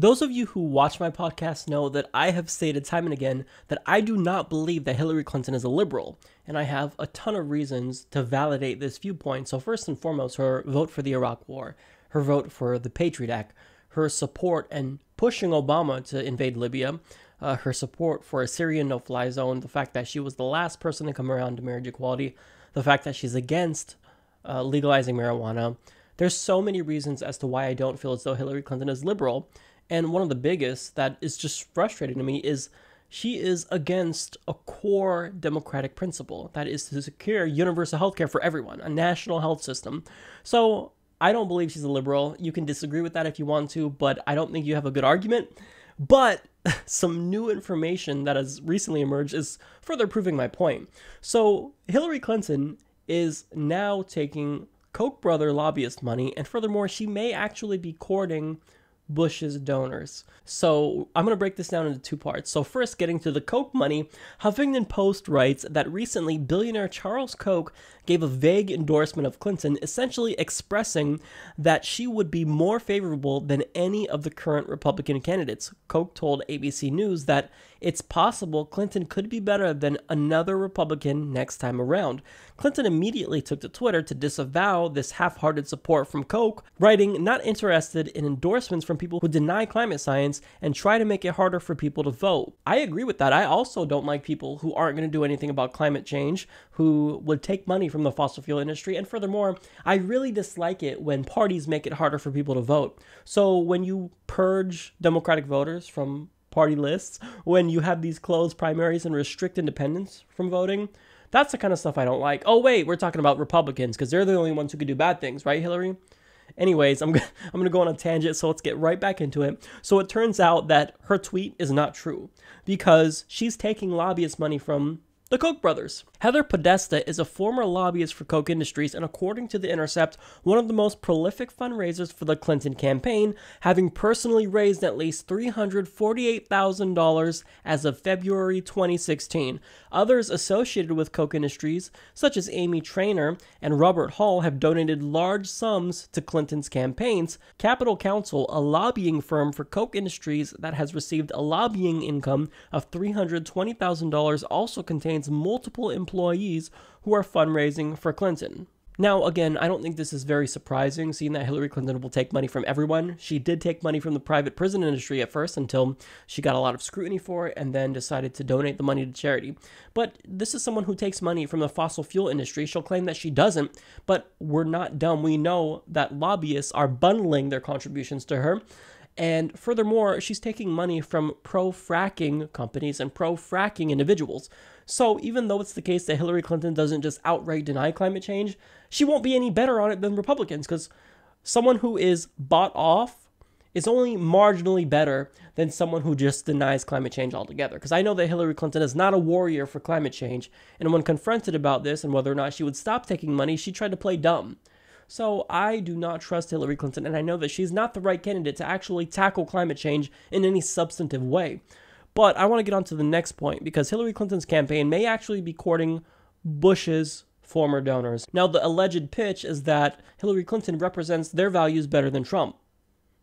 Those of you who watch my podcast know that I have stated time and again that I do not believe that Hillary Clinton is a liberal, and I have a ton of reasons to validate this viewpoint. So first and foremost, her vote for the Iraq War, her vote for the Patriot Act, her support and pushing Obama to invade Libya, her support for a Syrian no-fly zone, the fact that she was the last person to come around to marriage equality, the fact that she's against legalizing marijuana. There's so many reasons as to why I don't feel as though Hillary Clinton is liberal. And one of the biggest that is just frustrating to me is she is against a core democratic principle, that is to secure universal health care for everyone, a national health system. So I don't believe she's a liberal. You can disagree with that if you want to, but I don't think you have a good argument. But some new information that has recently emerged is further proving my point. So Hillary Clinton is now taking Koch brother lobbyist money, and furthermore, she may actually be courting Bush's donors. So I'm going to break this down into two parts. So first, getting to the Koch money, Huffington Post writes that recently billionaire Charles Koch gave a vague endorsement of Clinton, essentially expressing that she would be more favorable than any of the current Republican candidates. Koch told ABC News that it's possible Clinton could be better than another Republican next time around. Clinton immediately took to Twitter to disavow this half-hearted support from Koch, writing, "Not interested in endorsements from people who deny climate science and try to make it harder for people to vote." I agree with that. I also don't like people who aren't going to do anything about climate change, who would take money from the fossil fuel industry. And furthermore, I really dislike it when parties make it harder for people to vote. So when you purge Democratic voters from party lists, when you have these closed primaries and restrict independents from voting, that's the kind of stuff I don't like. Oh wait, we're talking about Republicans because they're the only ones who could do bad things, right, Hillary? Anyways, I'm going to go on a tangent, so let's get right back into it. So it turns out that her tweet is not true because she's taking lobbyist money from the Koch brothers. Heather Podesta is a former lobbyist for Koch Industries and, according to The Intercept, one of the most prolific fundraisers for the Clinton campaign, having personally raised at least $348,000 as of February 2016. Others associated with Koch Industries, such as Amy Trainor and Robert Hall, have donated large sums to Clinton's campaigns. Capital Counsel, a lobbying firm for Koch Industries that has received a lobbying income of $320,000, also contains multiple employees who are fundraising for Clinton. Now, again, I don't think this is very surprising, seeing that Hillary Clinton will take money from everyone. She did take money from the private prison industry at first until she got a lot of scrutiny for it and then decided to donate the money to charity. But this is someone who takes money from the fossil fuel industry. She'll claim that she doesn't, but we're not dumb. We know that lobbyists are bundling their contributions to her. And furthermore, she's taking money from pro-fracking companies and pro-fracking individuals. So even though it's the case that Hillary Clinton doesn't just outright deny climate change, she won't be any better on it than Republicans, because someone who is bought off is only marginally better than someone who just denies climate change altogether. Because I know that Hillary Clinton is not a warrior for climate change. And when confronted about this and whether or not she would stop taking money, she tried to play dumb. So I do not trust Hillary Clinton, and I know that she's not the right candidate to actually tackle climate change in any substantive way. But I want to get on to the next point, because Hillary Clinton's campaign may actually be courting Bush's former donors. Now, the alleged pitch is that Hillary Clinton represents their values better than Trump.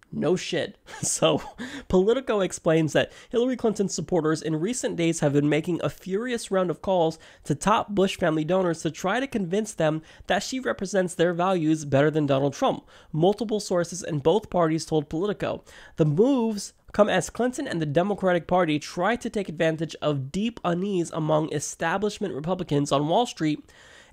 No shit. So Politico explains that Hillary Clinton's supporters in recent days have been making a furious round of calls to top Bush family donors to try to convince them that she represents their values better than Donald Trump. Multiple sources in both parties told Politico the moves come as Clinton and the Democratic Party try to take advantage of deep unease among establishment Republicans on Wall Street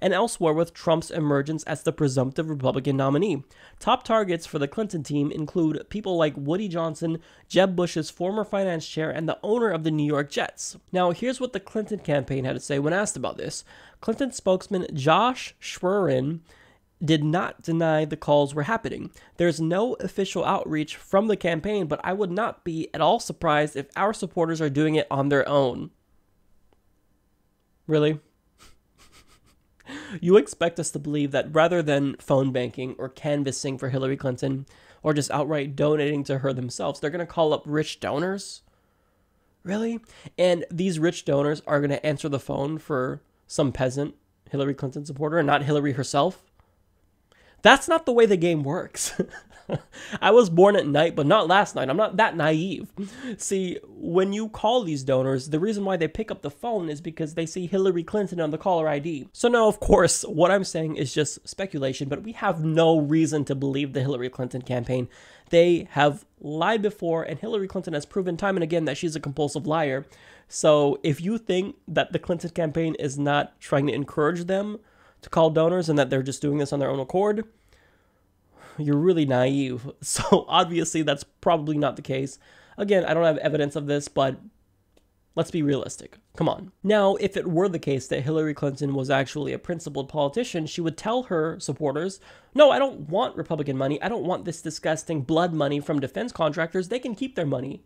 and elsewhere with Trump's emergence as the presumptive Republican nominee. Top targets for the Clinton team include people like Woody Johnson, Jeb Bush's former finance chair, and the owner of the New York Jets. Now, here's what the Clinton campaign had to say when asked about this. Clinton spokesman Josh Schwerin did not deny the calls were happening. There's no official outreach from the campaign, but I would not be at all surprised if our supporters are doing it on their own. Really? You expect us to believe that rather than phone banking or canvassing for Hillary Clinton or just outright donating to her themselves, they're going to call up rich donors? Really? And these rich donors are going to answer the phone for some peasant Hillary Clinton supporter and not Hillary herself? That's not the way the game works. I was born at night, but not last night. I'm not that naive. See, when you call these donors, the reason why they pick up the phone is because they see Hillary Clinton on the caller ID. So now, of course, what I'm saying is just speculation, but we have no reason to believe the Hillary Clinton campaign. They have lied before, and Hillary Clinton has proven time and again that she's a compulsive liar. So if you think that the Clinton campaign is not trying to encourage them to call donors and that they're just doing this on their own accord, you're really naive. So obviously that's probably not the case. Again, I don't have evidence of this, but let's be realistic. Come on. Now, if it were the case that Hillary Clinton was actually a principled politician, she would tell her supporters, no, I don't want Republican money. I don't want this disgusting blood money from defense contractors. They can keep their money.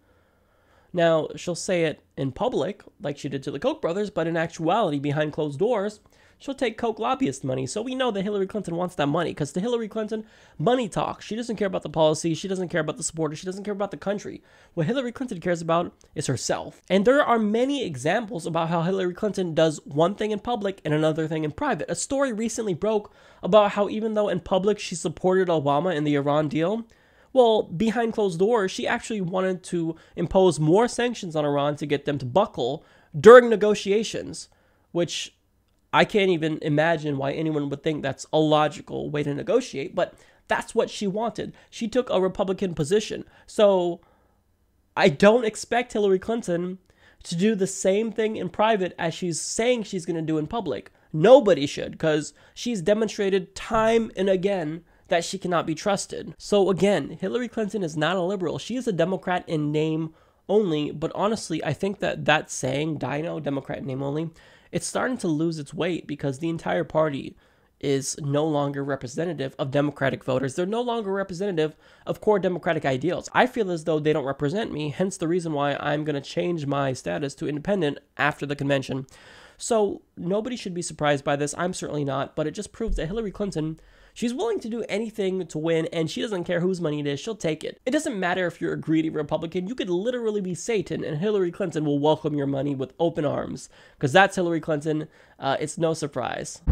Now, she'll say it in public, like she did to the Koch brothers, but in actuality, behind closed doors, she'll take Koch lobbyist money. So we know that Hillary Clinton wants that money, because to Hillary Clinton, money talks. She doesn't care about the policy. She doesn't care about the supporters. She doesn't care about the country. What Hillary Clinton cares about is herself. And there are many examples about how Hillary Clinton does one thing in public and another thing in private. A story recently broke about how even though in public she supported Obama in the Iran deal, well, behind closed doors, she actually wanted to impose more sanctions on Iran to get them to buckle during negotiations, which I can't even imagine why anyone would think that's a logical way to negotiate, but that's what she wanted. She took a Republican position. So I don't expect Hillary Clinton to do the same thing in private as she's saying she's going to do in public. Nobody should, because she's demonstrated time and again that she cannot be trusted. So again, Hillary Clinton is not a liberal. She is a Democrat in name only, but honestly, I think that saying, Dino, Democrat in name only, it's starting to lose its weight because the entire party is no longer representative of Democratic voters. They're no longer representative of core Democratic ideals. I feel as though they don't represent me, hence the reason why I'm going to change my status to independent after the convention. So nobody should be surprised by this. I'm certainly not, but it just proves that Hillary Clinton, she's willing to do anything to win, and she doesn't care whose money it is. She'll take it. It doesn't matter if you're a greedy Republican. You could literally be Satan, and Hillary Clinton will welcome your money with open arms, because that's Hillary Clinton. It's no surprise.